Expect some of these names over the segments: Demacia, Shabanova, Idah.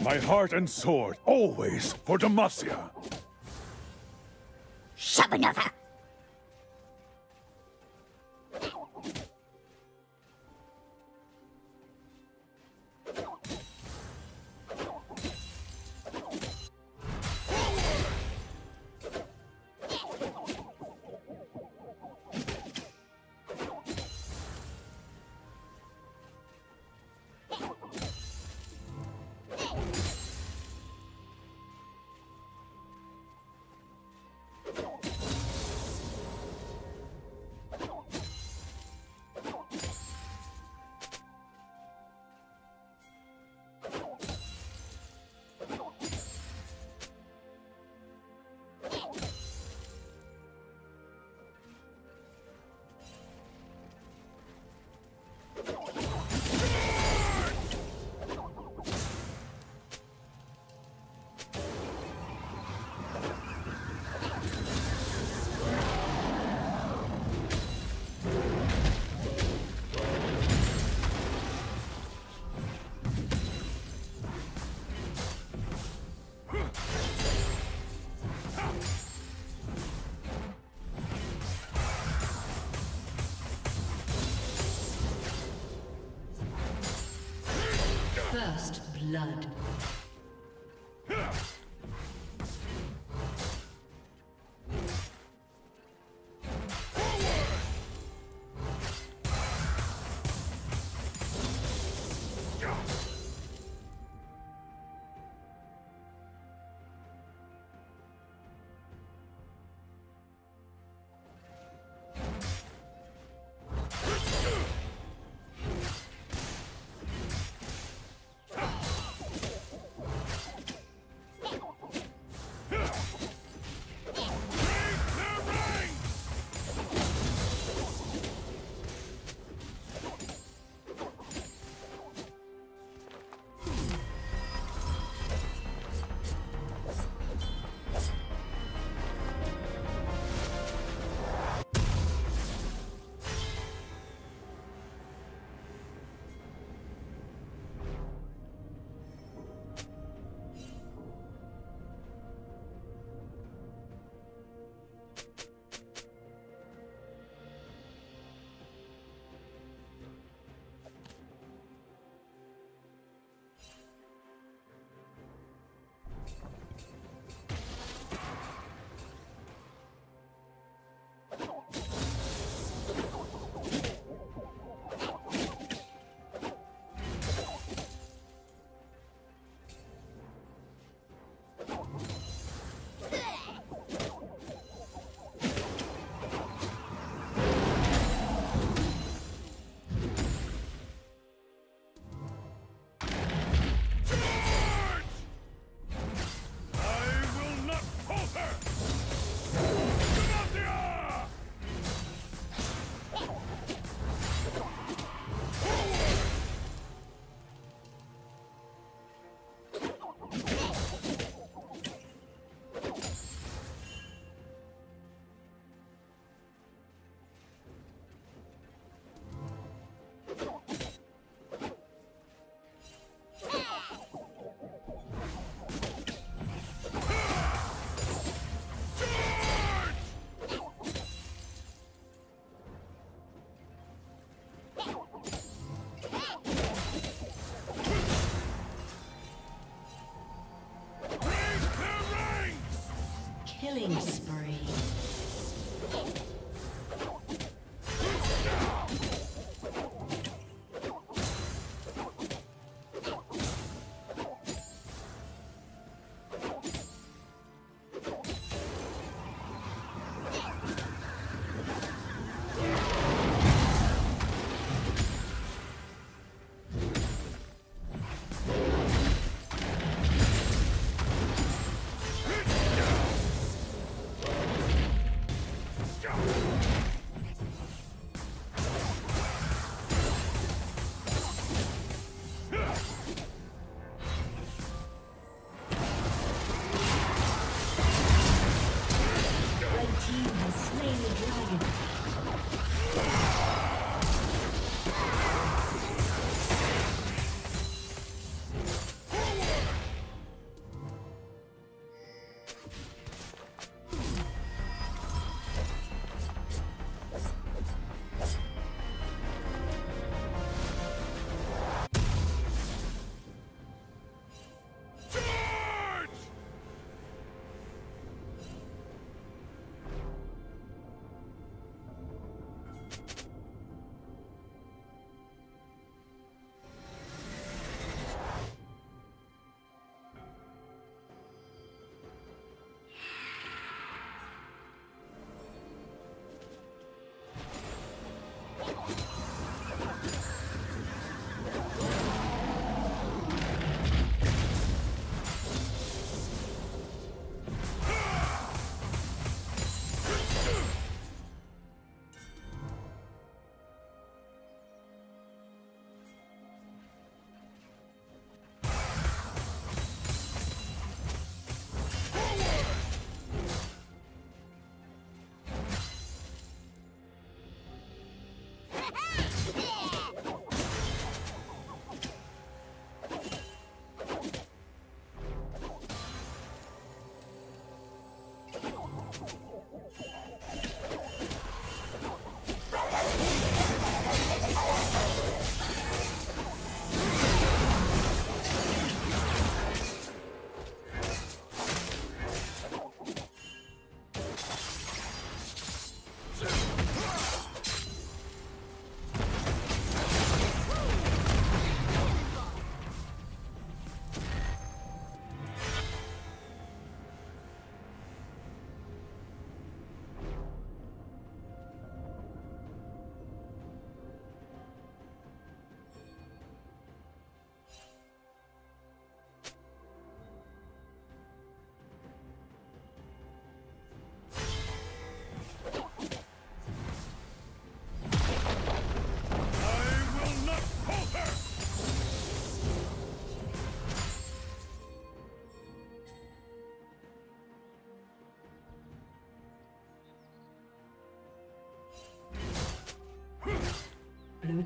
My heart and sword, always for Demacia. Shabanova. First blood. Killing spree. Go!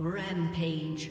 Rampage.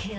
Kill.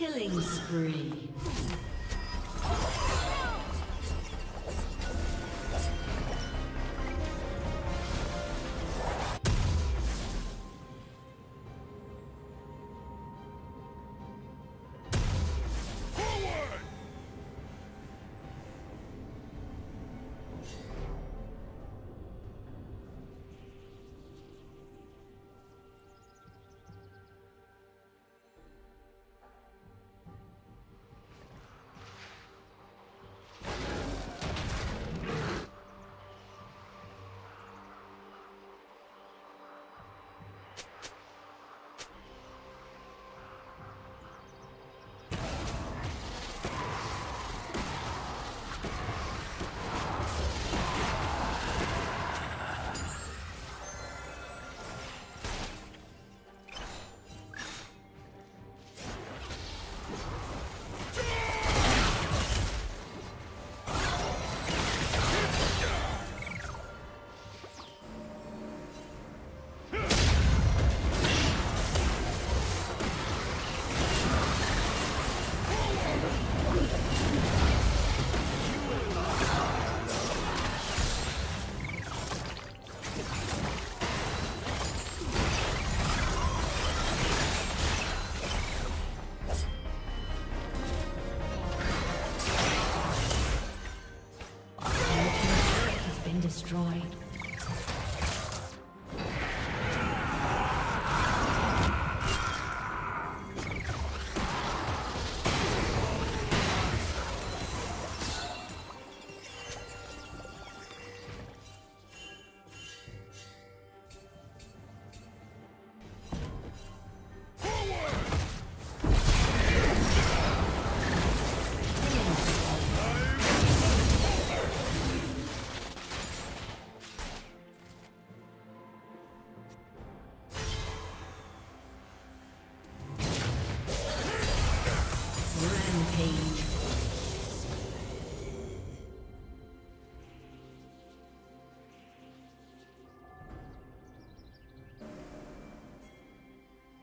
Killing spree. destroyed.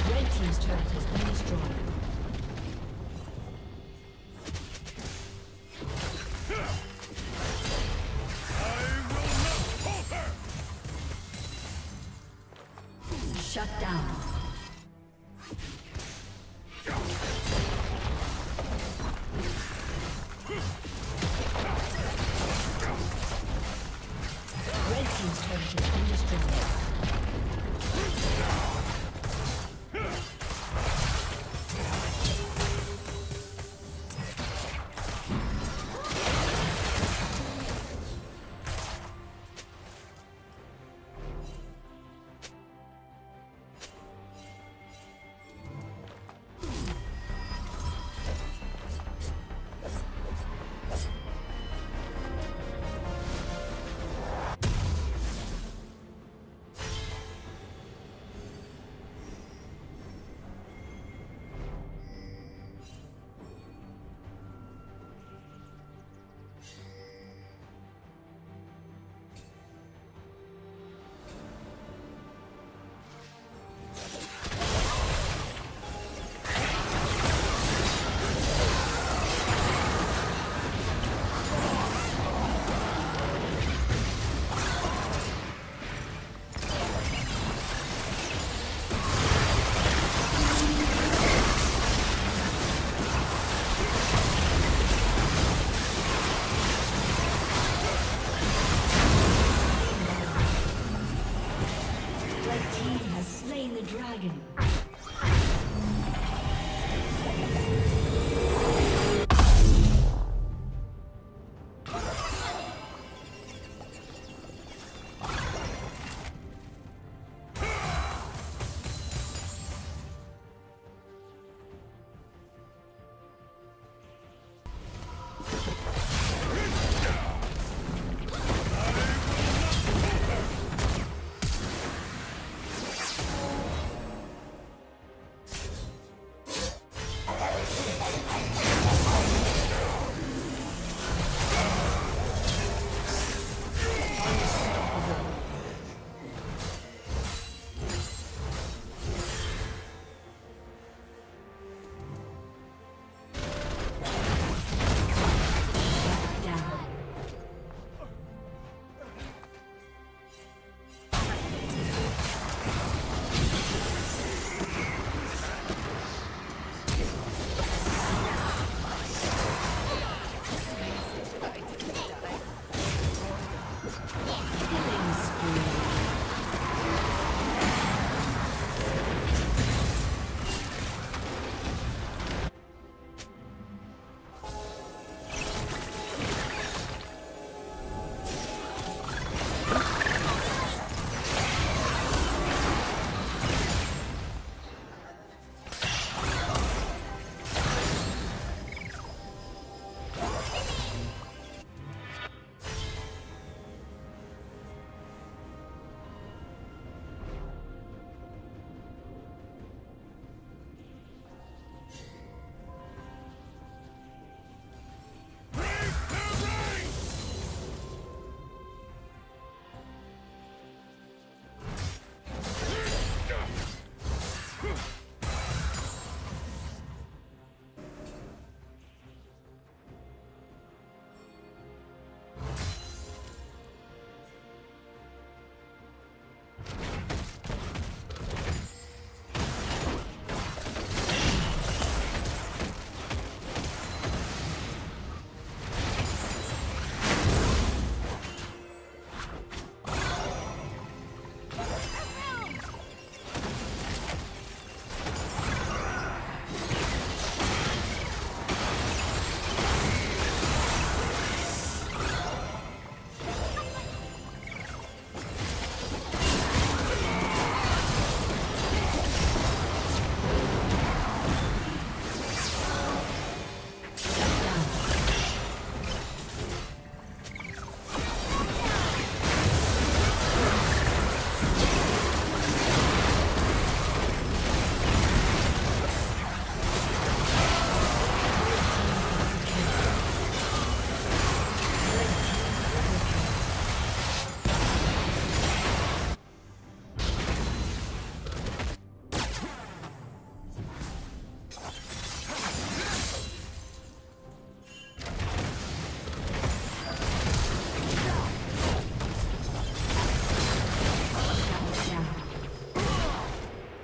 Red team's turret has been destroyed.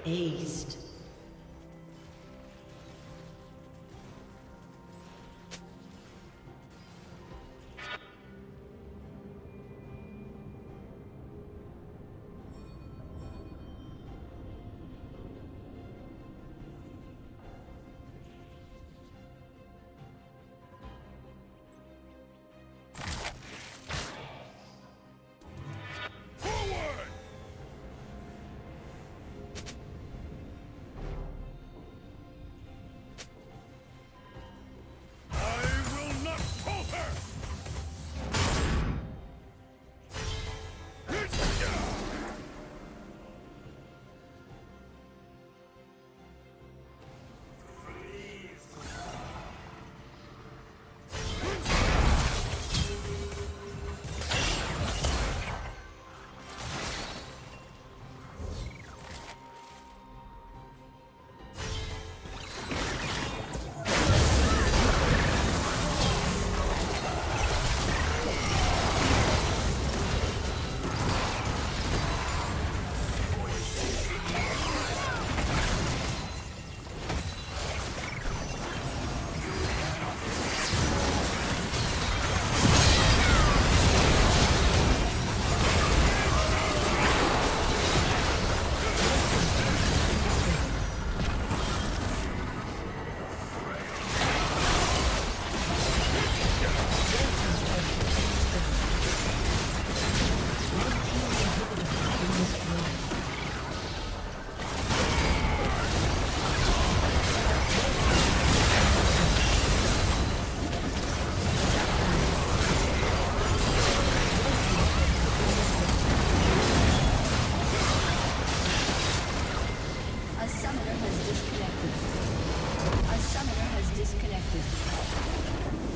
Aced. A summoner has disconnected.